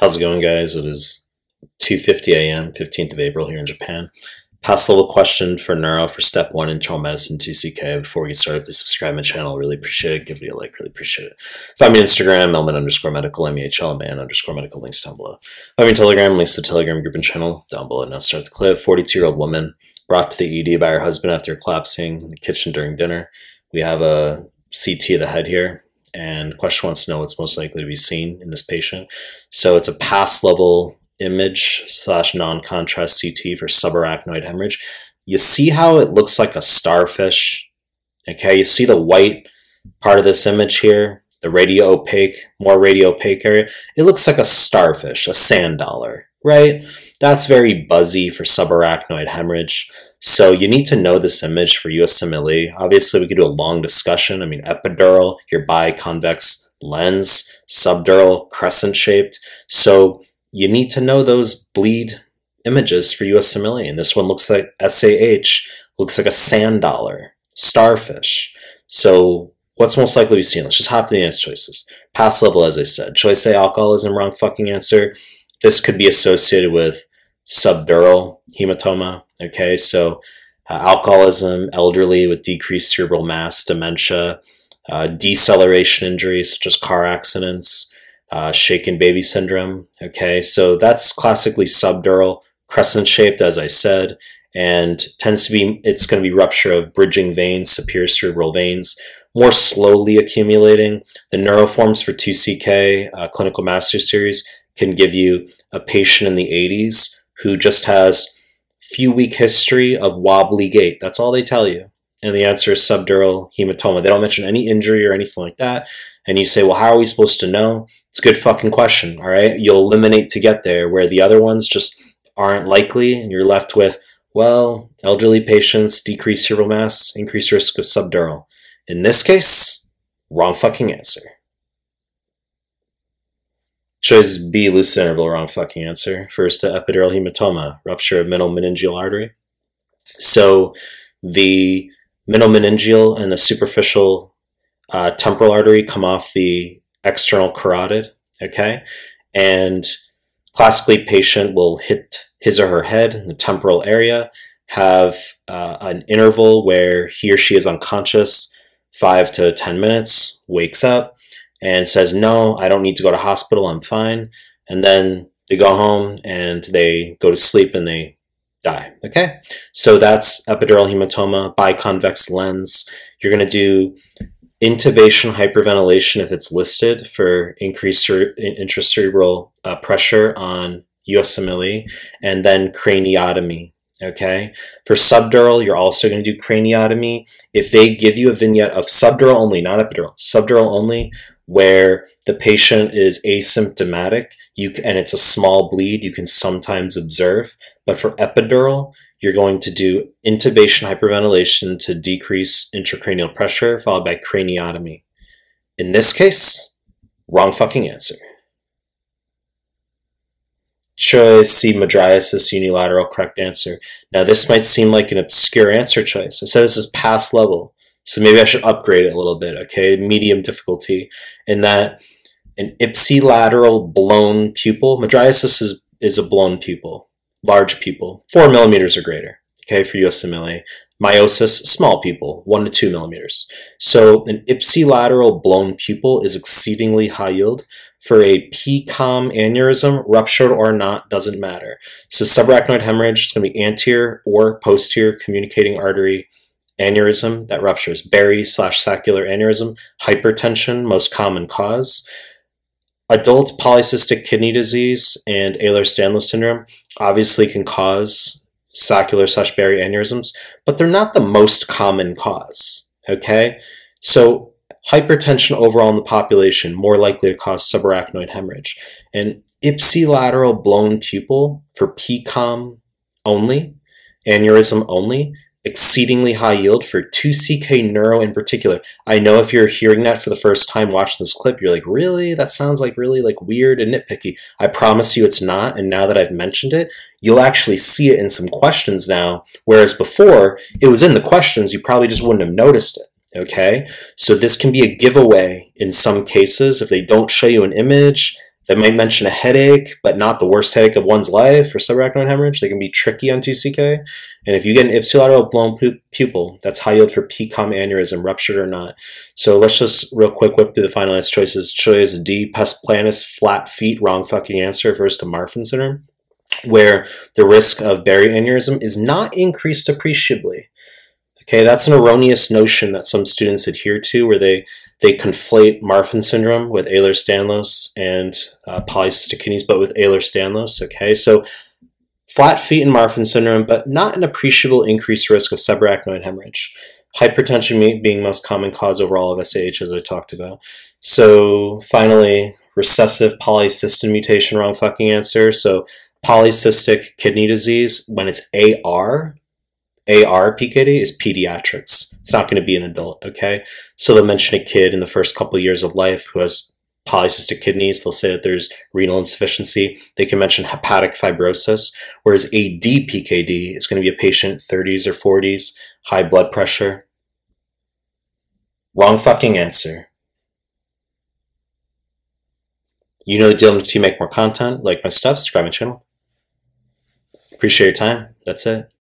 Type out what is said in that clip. How's it going, guys? It is 2:50 a.m., 15th of April here in Japan. Past level question for neuro for step 1 internal medicine 2CK. Before we get started, please subscribe to my channel. Really appreciate it. Give it a like. Really appreciate it. Find me on Instagram, elman_medical, M-E-H-L, man_medical. Links down below. Find me on Telegram. Links to the Telegram group and channel down below. Now start the clip. 42-year-old woman brought to the ED by her husband after collapsing in the kitchen during dinner. We have a CT of the head here, and the question wants to know what's most likely to be seen in this patient. So it's a past level image / non-contrast CT for subarachnoid hemorrhage. You see how it looks like a starfish? Okay, you see the white part of this image here, the more radio opaque area? It looks like a starfish, a sand dollar, right? That's very buzzy for subarachnoid hemorrhage. So you need to know this image for USMLE. Obviously, we could do a long discussion. I mean, epidural, your biconvex lens, subdural, crescent-shaped. So you need to know those bleed images for USMLE. And this one looks like SAH, looks like a sand dollar, starfish. So what's most likely to be seen? Let's just hop to the answer choices. Past level, as I said. Choice A, alcoholism, wrong fucking answer. This could be associated with subdural hematoma. Okay, so alcoholism, elderly with decreased cerebral mass, dementia, deceleration injuries such as car accidents, shaken baby syndrome. Okay, so that's classically subdural, crescent-shaped, as I said, and tends to be, it's going to be rupture of bridging veins, superior cerebral veins, more slowly accumulating. The neuroforms for 2CK clinical master series can give you a patient in the 80s who just has few week history of wobbly gait. That's all they tell you. And the answer is subdural hematoma. They don't mention any injury or anything like that. And you say, well, how are we supposed to know? It's a good fucking question, all right? You'll eliminate to get there where the other ones just aren't likely. And you're left with, well, elderly patients, decreased cerebral mass, increased risk of subdural. In this case, wrong fucking answer. Choice B, lucid interval, wrong fucking answer. First, epidural hematoma, rupture of middle meningeal artery. So the middle meningeal and the superficial temporal artery come off the external carotid, okay? And classically, patient will hit his or her head in the temporal area, have an interval where he or she is unconscious, 5 to 10 minutes, wakes up, and says, no, I don't need to go to hospital, I'm fine. And then they go home and they go to sleep and they die, okay? So that's epidural hematoma, biconvex lens. You're gonna do intubation hyperventilation if it's listed for increased intracerebral pressure on USMLE, and then craniotomy, okay? For subdural, you're also gonna do craniotomy. If they give you a vignette of subdural only, not epidural, subdural only, where the patient is asymptomatic and it's a small bleed, you can sometimes observe. But for epidural, you're going to do intubation hyperventilation to decrease intracranial pressure, followed by craniotomy. In this case, wrong fucking answer. Choice C, midriasis unilateral, correct answer. Now this might seem like an obscure answer choice. I said this is past level. So maybe I should upgrade it a little bit, okay? Medium difficulty, in that an ipsilateral blown pupil, midriasis is a blown pupil, large pupil, 4 millimeters or greater, okay, for USMLE. Meiosis, small pupil, 1 to 2 millimeters. So an ipsilateral blown pupil is exceedingly high yield. For a PCOM aneurysm, ruptured or not, doesn't matter. So subarachnoid hemorrhage is going to be anterior or posterior communicating artery aneurysm that ruptures, berry/saccular aneurysm, hypertension, most common cause. Adult polycystic kidney disease and Ehlers-Danlos syndrome obviously can cause saccular/berry aneurysms, but they're not the most common cause, okay? So hypertension overall in the population, more likely to cause subarachnoid hemorrhage. An ipsilateral blown pupil for PCOM only, aneurysm only, exceedingly high yield for 2CK neuro in particular. I know if you're hearing that for the first time watching this clip, you're like, really? That sounds like really like weird and nitpicky. I promise you it's not, and now that I've mentioned it, you'll actually see it in some questions now, whereas before, it was in the questions, you probably just wouldn't have noticed it, okay? So this can be a giveaway in some cases. If they don't show you an image, They might mention a headache, but not the worst headache of one's life, or subarachnoid hemorrhage. They can be tricky on 2CK. And if you get an ipsilateral blown pupil, that's high yield for PCOM aneurysm, ruptured or not. So let's just real quick whip through the finalist choices. Choice D, pes planus, flat feet, wrong fucking answer, versus to Marfan syndrome, where the risk of berry aneurysm is not increased appreciably. Okay, that's an erroneous notion that some students adhere to, where they conflate Marfan syndrome with Ehlers-Danlos and polycystic kidneys, but with Ehlers-Danlos. Okay, so flat feet and Marfan syndrome, but not an appreciable increased risk of subarachnoid hemorrhage. Hypertension being most common cause overall of SAH, as I talked about. So finally, recessive polycystin mutation, wrong fucking answer. So polycystic kidney disease, when it's AR, ARPKD is pediatrics. It's not going to be an adult, okay? So they'll mention a kid in the first couple of years of life who has polycystic kidneys. They'll say that there's renal insufficiency. They can mention hepatic fibrosis, whereas ADPKD is going to be a patient 30s or 40s, high blood pressure. Wrong fucking answer. You know the deal. To make more content, like my stuff, subscribe my channel. Appreciate your time. That's it.